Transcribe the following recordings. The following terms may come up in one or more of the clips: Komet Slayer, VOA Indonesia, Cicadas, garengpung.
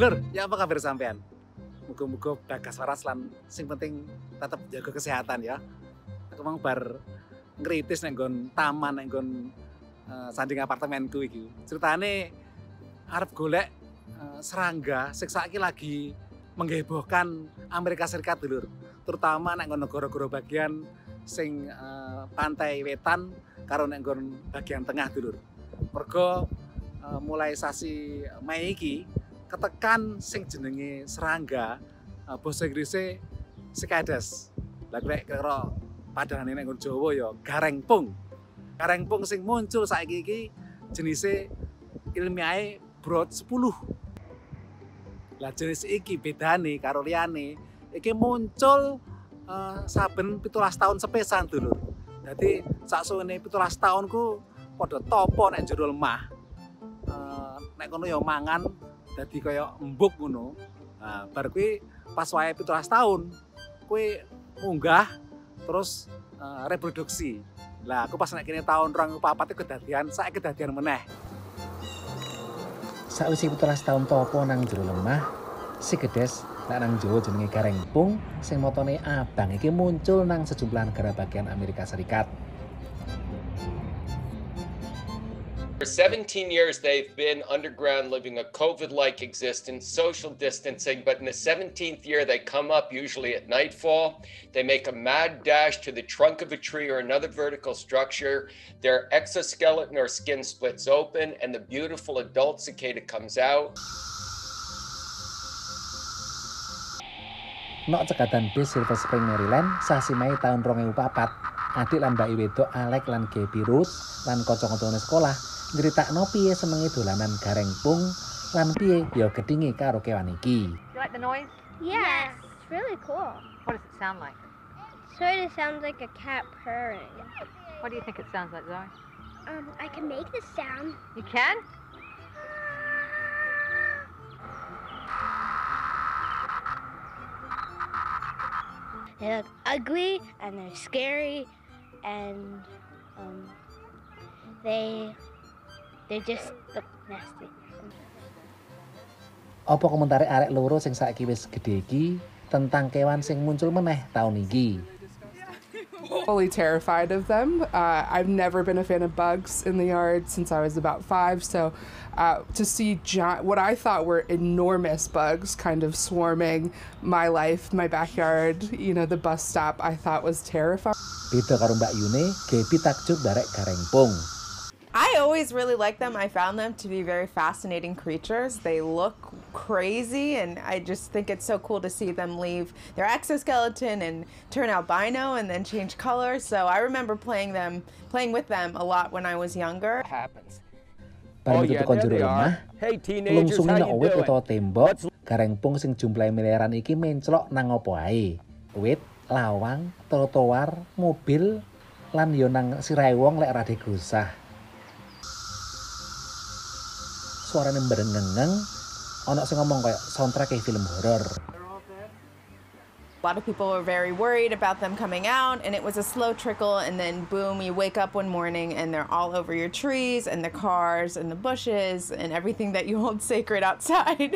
Dulur, ya apa kabar sampean? Muga-muga bagas waras lan sing penting tetap jaga kesehatan ya. Aku mau bar ngritis nang nggon taman nang nggon sanding apartemenku iki. Ceritane arep golek serangga sing saiki lagi menghebohkan Amerika Serikat dulur. Terutama nang nggon negara-negara bagian sing pantai wetan karo nang nggon bagian tengah dulur. Mergo mulai sasi Mei iki ketekan sing jenenge serangga basa Inggrisnya Cicadas. Lah nek karo padhanane nek Jawa ya garengpung. Garengpung sing muncul saiki iki jenise ilmiahe Broad 10. Lah jenis iki bedane karo liyane iki muncul saben 17 tahun sepesan dulur. Dadi saksuwene 17 tahun ku padha tapa nek jero lemah. Nek kono ya mangan jadi kayak embuk ngono. Nah, bar kuwi pas wae 17 tahun kuwi munggah terus reproduksi. Lah aku pas nek kene tahun 2004 kedadian, saiki kedadian meneh. Sakwise 17 tahun topo nang jero lemah, Cicadas nang Jawa jenenge garengpung sing motone abang iki muncul nang sejumlah negara bagian Amerika Serikat. For 17 years, they've been underground, living a COVID-like existence, social distancing, but in the 17th year, they come up usually at nightfall. They make a mad dash to the trunk of a tree or another vertical structure. Their exoskeleton or skin splits open, and the beautiful adult cicada comes out. Nok Cekadan bis Silver Spring, Maryland, sasi Mei tahun 2004. Adik lan mbake wedok Alek lan Gebirus lan kanca-kancane sekolah nyritakno piye senenge dolanan garengpung lan piye ya gedinge karo kewan iki. You like the noise? Yes, it's really cool. What does it sound like? It sort of sounds like a cat purring. What do you think it sounds like, Zoe? I can make the sound. You can? They look ugly and they're scary and They just look nasty. Apa komentare arek loro sing saiki wis gedhe iki tentang kewan sing muncul meneh taun iki? Fully terrified of them. I've never been a fan of bugs in the yard since I was about 5. So to see what I thought were enormous bugs kind of swarming my life, my backyard, you know, the bus stop, I thought was terrifying. Beda karo Mbak Yune, Gebi takjub barek garengpung. I always really liked them. I found them to be very fascinating creatures. They look crazy, and I just think it's so cool to see them leave their exoskeleton and turn albino and then change color. So I remember playing with them a lot when I was younger. It happens. Oh yeah, there they are. Hey teenagers, how you doing? Garengpung sing jumlahe miliaran iki menclok nang opo ae. Wit, lawang, trotoar, mobil, lan yo nang sirahe wong lek ora digusah. Suarane bareng-bareng, ana sing ngomong kayak soundtrack film horor. A lot of people were very worried about them coming out, and it was a slow trickle, and then boom, you wake up one morning and they're all over your trees and the cars and the bushes and everything that you hold sacred outside.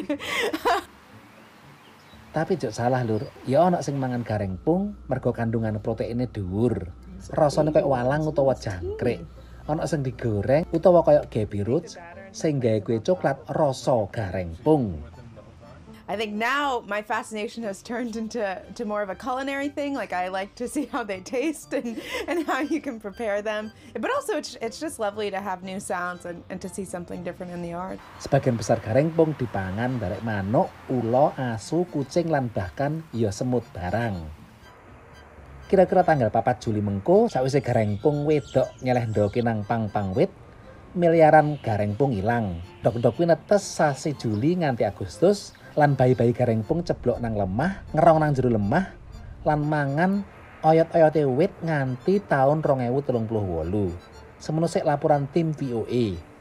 Tapi jek salah lur, ya ana sing mangan garengpung mergo kandungan proteine dhuwur. Rasane kayak walang utawa jangkrik. Ana sing digoreng utawa kayak gebirut. Sehingga kue coklat rasa garengpung. I think now my fascination has turned into more of a culinary thing. Like I like to see how they taste and how you can prepare them. But also it's just lovely to have new sounds and to see something different in the yard. Sebagian besar garengpung dipangan barek manuk, ula, asu, kucing lan bahkan ya semut barang. Kira-kira tanggal 4 Juli mengko sakwise garengpung wedok nyeleh ndoke nang pangpangwit miliaran garengpung ilang. Dok-dok kuwi netes sasi Juli nganti Agustus lan bayi-bayi garengpung ceblok nang lemah, ngerong nang jero lemah, lan mangan oyot-oyote wit nganti tahun 2038. Semeno sik laporan tim VOA.